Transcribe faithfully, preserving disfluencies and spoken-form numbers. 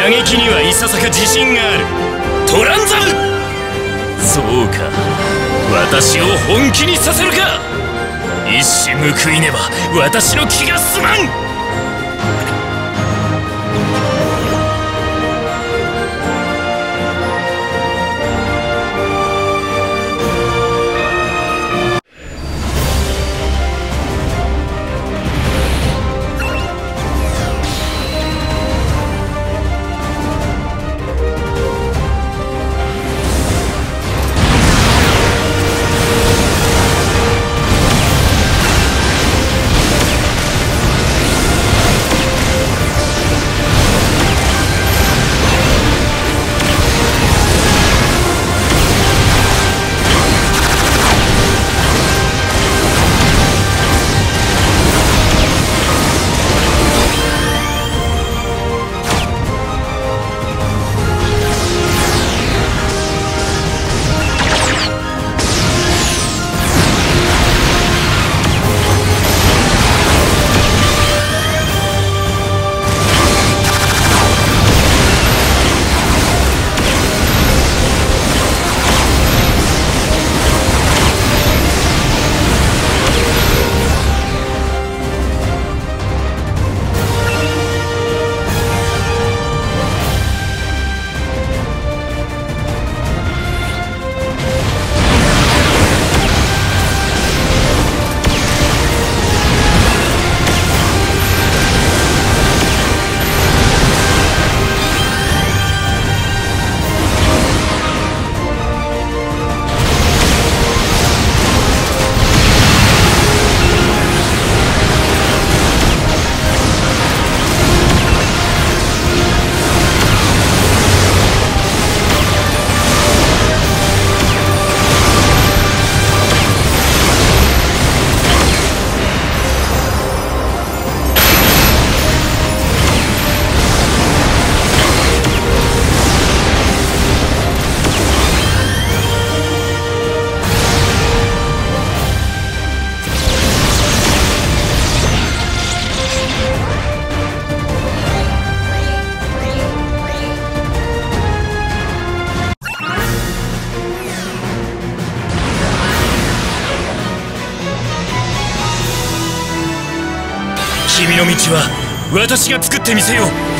射撃にはいささか自信があるトランザム。そうか、私を本気にさせるか。一矢報いねば私の気が済まん。君の道は私が作ってみせよう。